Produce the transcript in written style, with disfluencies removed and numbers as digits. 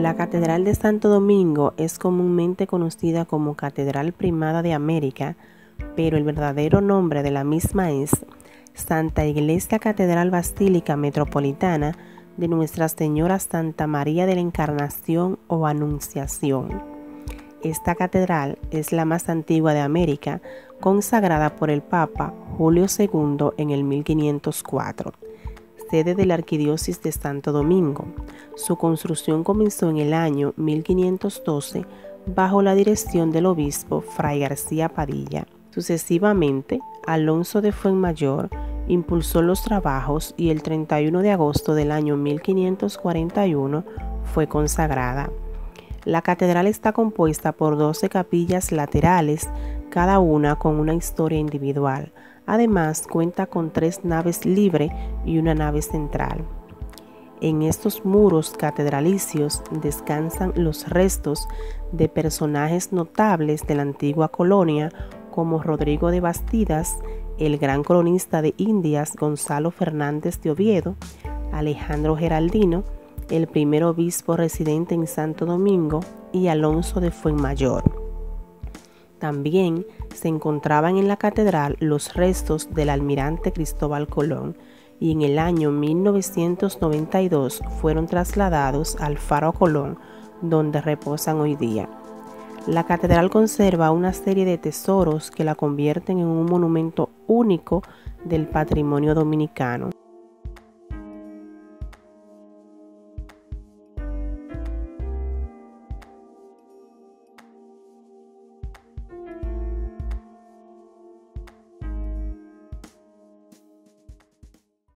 La Catedral de Santo Domingo es comúnmente conocida como Catedral Primada de América, pero el verdadero nombre de la misma es Santa Iglesia Catedral Basílica Metropolitana de Nuestra Señora Santa María de la Encarnación o Anunciación. Esta catedral es la más antigua de América, consagrada por el Papa Julio II en el 1504. Sede de la Arquidiócesis de Santo Domingo. Su construcción comenzó en el año 1512 bajo la dirección del obispo Fray García Padilla. Sucesivamente, Alonso de Fuenmayor impulsó los trabajos y el 31 de agosto del año 1541 fue consagrada. La catedral está compuesta por 12 capillas laterales, cada una con una historia individual. Además, cuenta con 3 naves libres y una nave central. En estos muros catedralicios descansan los restos de personajes notables de la antigua colonia, como Rodrigo de Bastidas, el gran cronista de Indias Gonzalo Fernández de Oviedo, Alejandro Geraldino, el primer obispo residente en Santo Domingo, y Alonso de Fuenmayor. También se encontraban en la catedral los restos del almirante Cristóbal Colón, y en el año 1992 fueron trasladados al Faro Colón, donde reposan hoy día. La catedral conserva una serie de tesoros que la convierten en un monumento único del patrimonio dominicano.